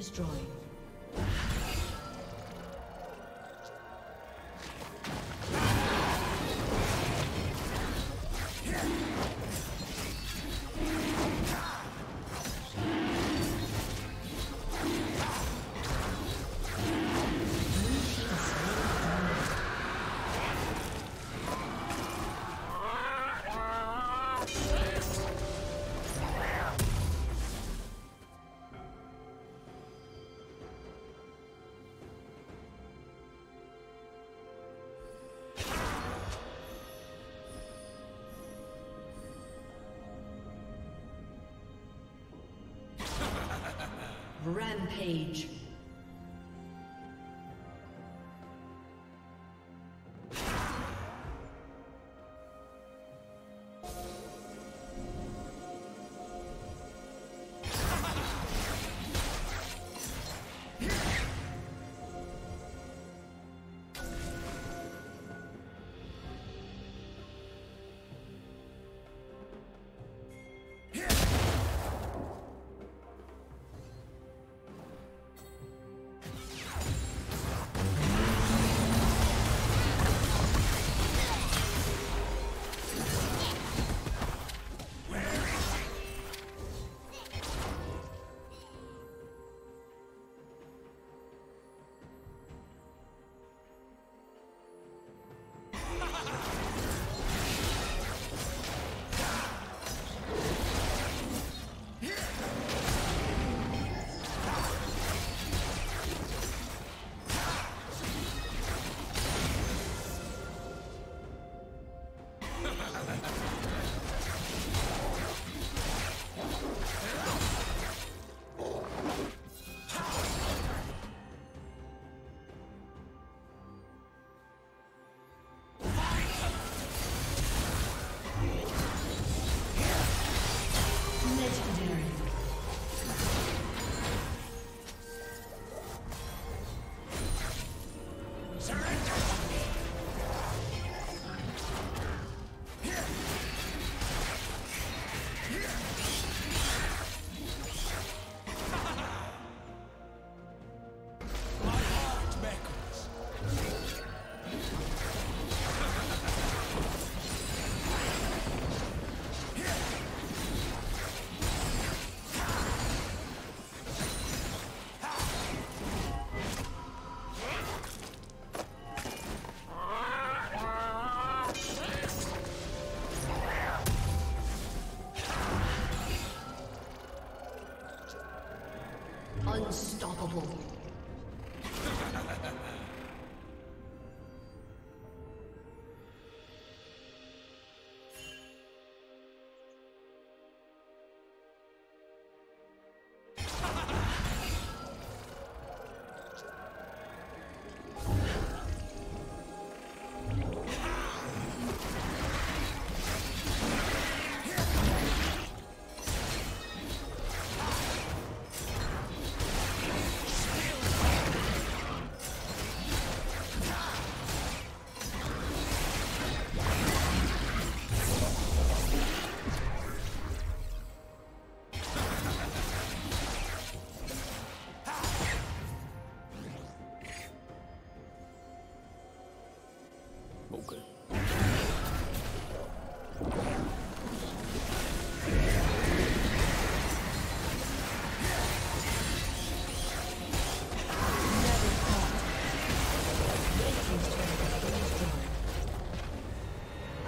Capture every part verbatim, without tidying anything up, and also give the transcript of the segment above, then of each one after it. destroyed. Rampage. Unstoppable.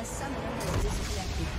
A summoner has disconnected.